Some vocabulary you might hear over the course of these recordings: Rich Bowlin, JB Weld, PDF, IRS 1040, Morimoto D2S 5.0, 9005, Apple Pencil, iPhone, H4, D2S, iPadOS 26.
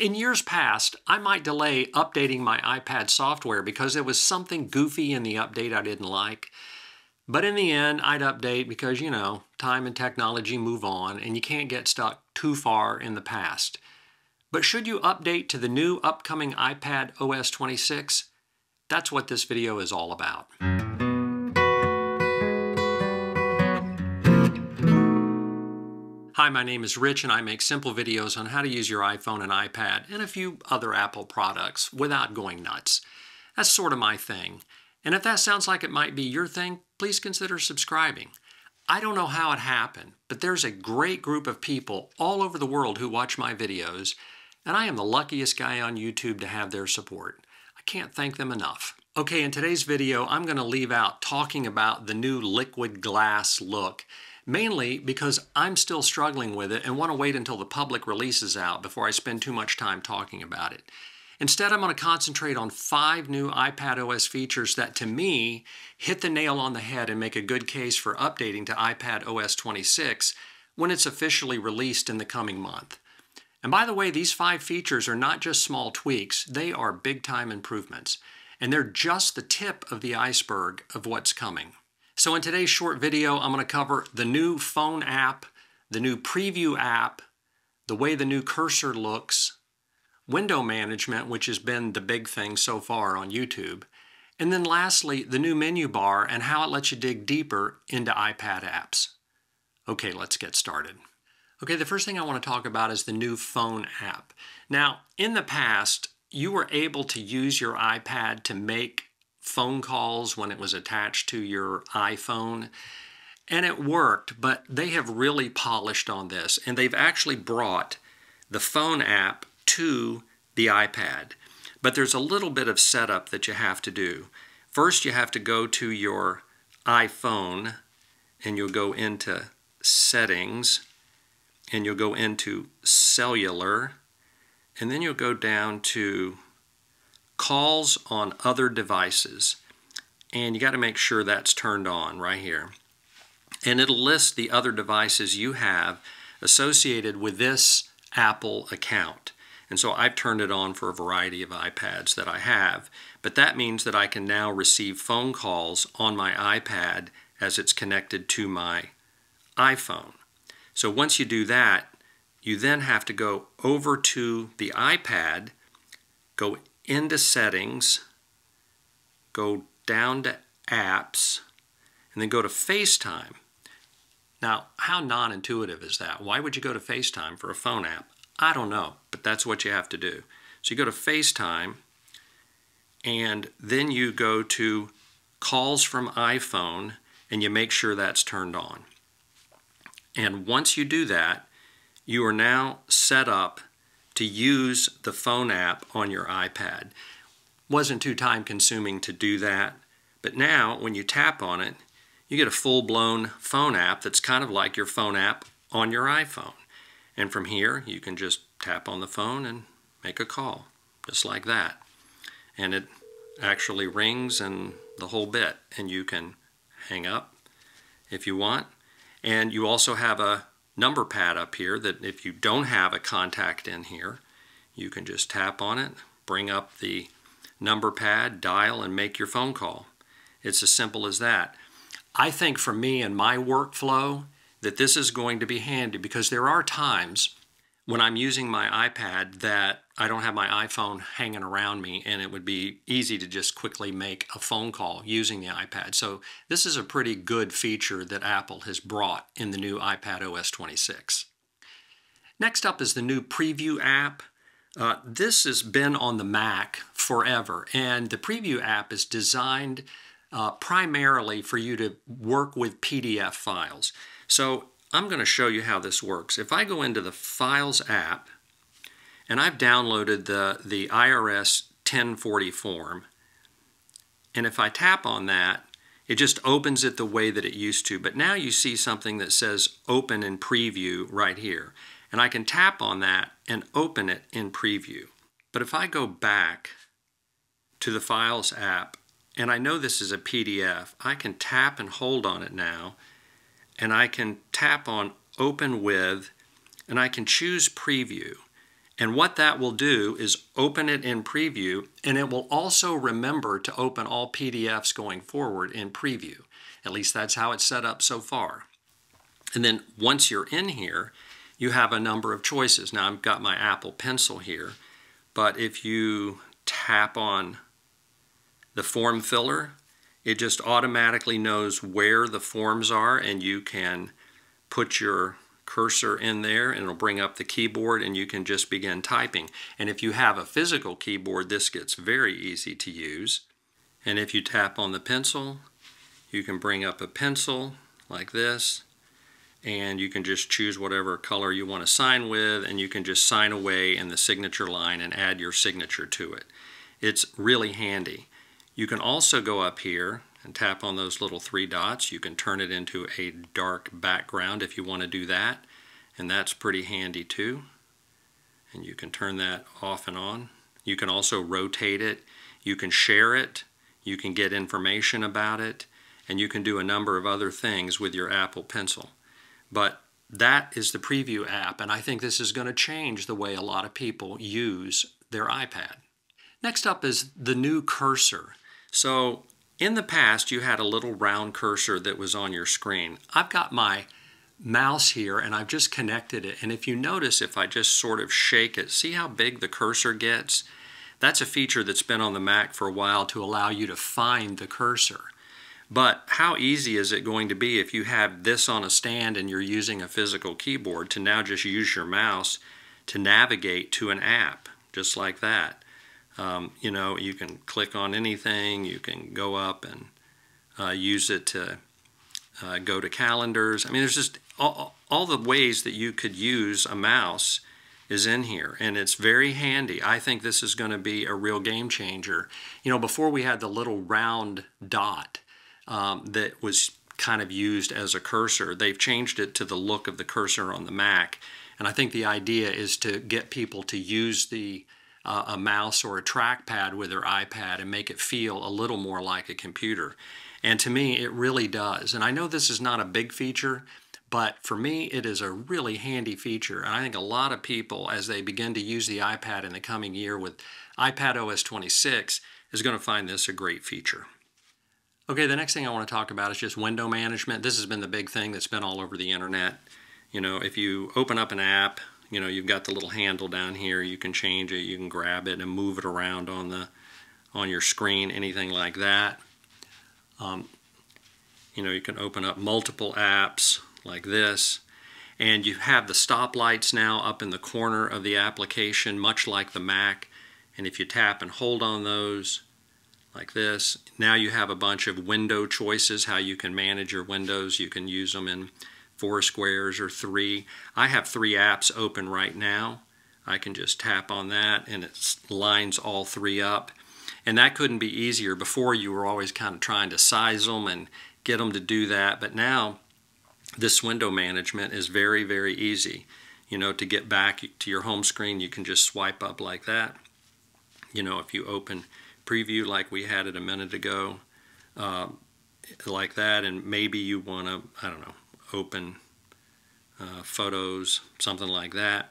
In years past, I might delay updating my iPad software because there was something goofy in the update I didn't like. But in the end, I'd update because, you know, time and technology move on and you can't get stuck too far in the past. But should you update to the new upcoming iPad OS 26? That's what this video is all about. Hi, my name is Rich and I make simple videos on how to use your iPhone and iPad and a few other Apple products without going nuts. That's sort of my thing. And if that sounds like it might be your thing, please consider subscribing. I don't know how it happened, but there's a great group of people all over the world who watch my videos, and I am the luckiest guy on YouTube to have their support. I can't thank them enough. Okay, in today's video, I'm going to leave out talking about the new liquid glass look. Mainly because I'm still struggling with it and want to wait until the public release is out before I spend too much time talking about it. Instead, I'm going to concentrate on 5 new iPadOS features that, to me, hit the nail on the head and make a good case for updating to iPadOS 26 when it's officially released in the coming month. And by the way, these 5 features are not just small tweaks, they are big-time improvements. And they're just the tip of the iceberg of what's coming. So in today's short video, I'm going to cover the new phone app, the new preview app, the way the new cursor looks, window management, which has been the big thing so far on YouTube, and then lastly, the new menu bar and how it lets you dig deeper into iPad apps. Okay, let's get started. Okay, the first thing I want to talk about is the new phone app. Now, in the past, you were able to use your iPad to make phone calls when it was attached to your iPhone, and it worked, but they have really polished on this, and they've actually brought the phone app to the iPad. But there's a little bit of setup that you have to do. First, you have to go to your iPhone, and you'll go into Settings, and you'll go into Cellular, and then you'll go down to Calls on Other Devices, and you got to make sure that's turned on right here, and it'll list the other devices you have associated with this Apple account. And so I've turned it on for a variety of iPads that I have, but that means that I can now receive phone calls on my iPad as it's connected to my iPhone. So once you do that, you then have to go over to the iPad, go into Settings, go down to Apps, and then go to FaceTime. Now, how non-intuitive is that? Why would you go to FaceTime for a phone app? I don't know, but that's what you have to do. So you go to FaceTime, and then you go to Calls from iPhone, and you make sure that's turned on. And once you do that, you are now set up to use the phone app on your iPad. Wasn't too time consuming to do that, but now when you tap on it, you get a full-blown phone app that's kind of like your phone app on your iPhone. And from here, you can just tap on the phone and make a call, just like that. And it actually rings and the whole bit, and you can hang up if you want. And you also have a number pad up here that if you don't have a contact in here, you can just tap on it, bring up the number pad, dial, and make your phone call. It's as simple as that. I think for me and my workflow that this is going to be handy because there are times when I'm using my iPad that I don't have my iPhone hanging around me, and it would be easy to just quickly make a phone call using the iPad. So this is a pretty good feature that Apple has brought in the new iPadOS 26. Next up is the new Preview app. This has been on the Mac forever, and the Preview app is designed primarily for you to work with PDF files. So I'm going to show you how this works. If I go into the Files app, and I've downloaded the IRS 1040 form, and if I tap on that, it just opens it the way that it used to. But now you see something that says Open in Preview right here. And I can tap on that and open it in Preview. But if I go back to the Files app, and I know this is a PDF, I can tap and hold on it now, and I can tap on Open With, and I can choose Preview. And what that will do is open it in preview, and it will also remember to open all PDFs going forward in preview. At least that's how it's set up so far. And then once you're in here, you have a number of choices. Now I've got my Apple Pencil here, but if you tap on the form filler, it just automatically knows where the forms are, and you can put your cursor in there and it'll bring up the keyboard and you can just begin typing. And if you have a physical keyboard, this gets very easy to use. And if you tap on the pencil, you can bring up a pencil like this, and you can just choose whatever color you want to sign with, and you can just sign away in the signature line and add your signature to it. It's really handy. You can also go up here and tap on those little three dots. You can turn it into a dark background if you want to do that, and that's pretty handy too. And you can turn that off and on. You can also rotate it. You can share it. You can get information about it, and you can do a number of other things with your Apple Pencil. But that is the preview app, and I think this is going to change the way a lot of people use their iPad. Next up is the new cursor. So in the past, you had a little round cursor that was on your screen. I've got my mouse here and I've just connected it. And if you notice, if I just sort of shake it, see how big the cursor gets? That's a feature that's been on the Mac for a while to allow you to find the cursor. But how easy is it going to be if you have this on a stand and you're using a physical keyboard to now just use your mouse to navigate to an app, just like that? You know, you can click on anything, you can go up and use it to go to calendars. I mean, there's just all the ways that you could use a mouse is in here, and it's very handy. I think this is going to be a real game changer. You know, before we had the little round dot that was kind of used as a cursor. They've changed it to the look of the cursor on the Mac, and I think the idea is to get people to use the a mouse or a trackpad with their iPad and make it feel a little more like a computer. And to me, it really does. And I know this is not a big feature, but for me, it is a really handy feature. And I think a lot of people, as they begin to use the iPad in the coming year with iPadOS 26, is going to find this a great feature. Okay, the next thing I want to talk about is just window management. This has been the big thing that's been all over the internet. You know, if you open up an app, you know, you've got the little handle down here. You can change it, you can grab it and move it around on your screen, anything like that. You know, you can open up multiple apps like this. And you have the stoplights now up in the corner of the application, much like the Mac. And if you tap and hold on those like this, now you have a bunch of window choices, how you can manage your windows. You can use them in 4 squares or 3. I have 3 apps open right now. I can just tap on that and it lines all 3 up. And that couldn't be easier. Before, you were always kind of trying to size them and get them to do that. But now this window management is very, very easy. You know, to get back to your home screen, you can just swipe up like that. You know, if you open preview like we had it a minute ago, like that, and maybe you want to, I don't know, open photos, something like that.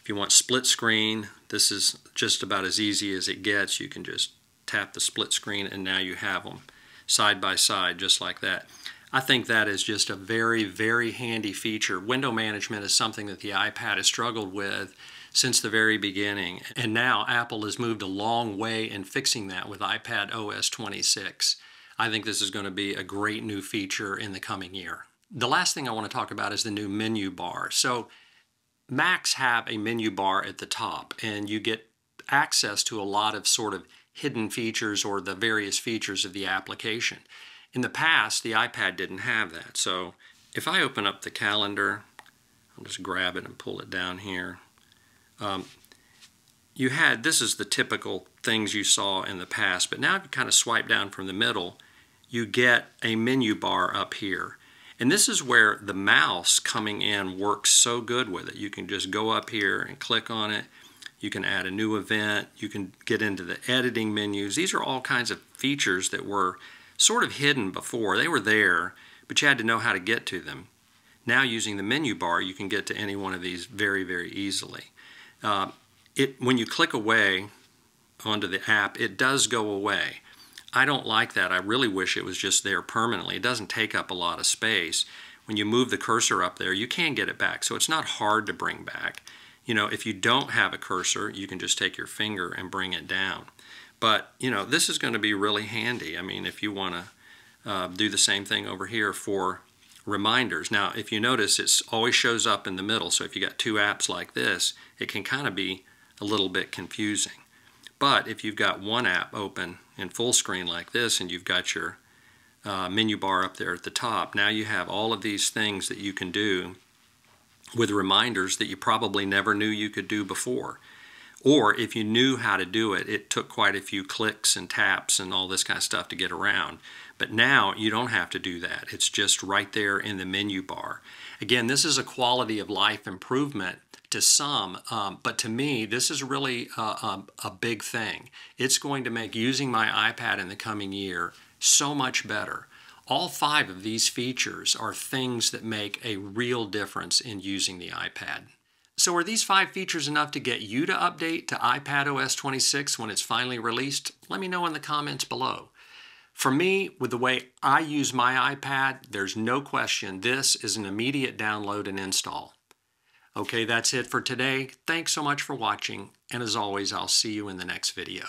If you want split screen, this is just about as easy as it gets. You can just tap the split screen and now you have them side by side, just like that. I think that is just a very, very handy feature. Window management is something that the iPad has struggled with since the very beginning, and now Apple has moved a long way in fixing that with iPadOS 26. I think this is going to be a great new feature in the coming year. The last thing I want to talk about is the new menu bar. So Macs have a menu bar at the top, and you get access to a lot of sort of hidden features or the various features of the application. In the past, the iPad didn't have that. So if I open up the calendar, I'll just grab it and pull it down here. You had, this is the typical things you saw in the past, but now if you kind of swipe down from the middle, you get a menu bar up here. And this is where the mouse coming in works so good with it. You can just go up here and click on it. You can add a new event. You can get into the editing menus. These are all kinds of features that were sort of hidden before. They were there, but you had to know how to get to them. Now using the menu bar, you can get to any one of these very, very easily. When you click away onto the app, it does go away. I don't like that. I really wish it was just there permanently. It doesn't take up a lot of space. When you move the cursor up there, you can get it back. So it's not hard to bring back. You know, if you don't have a cursor, you can just take your finger and bring it down. But, you know, this is going to be really handy. I mean, if you want to do the same thing over here for reminders. Now, if you notice, it always shows up in the middle. So if you got two apps like this, it can kind of be a little bit confusing. But if you've got one app open in full screen like this, and you've got your menu bar up there at the top, now you have all of these things that you can do with reminders that you probably never knew you could do before. Or if you knew how to do it, it took quite a few clicks and taps and all this kind of stuff to get around. But now you don't have to do that. It's just right there in the menu bar. Again, this is a quality of life improvement to some, but to me, this is really a big thing. It's going to make using my iPad in the coming year so much better. All five of these features are things that make a real difference in using the iPad. So are these five features enough to get you to update to iPadOS 26 when it's finally released? Let me know in the comments below. For me, with the way I use my iPad, there's no question this is an immediate download and install. Okay, that's it for today. Thanks so much for watching, and as always, I'll see you in the next video.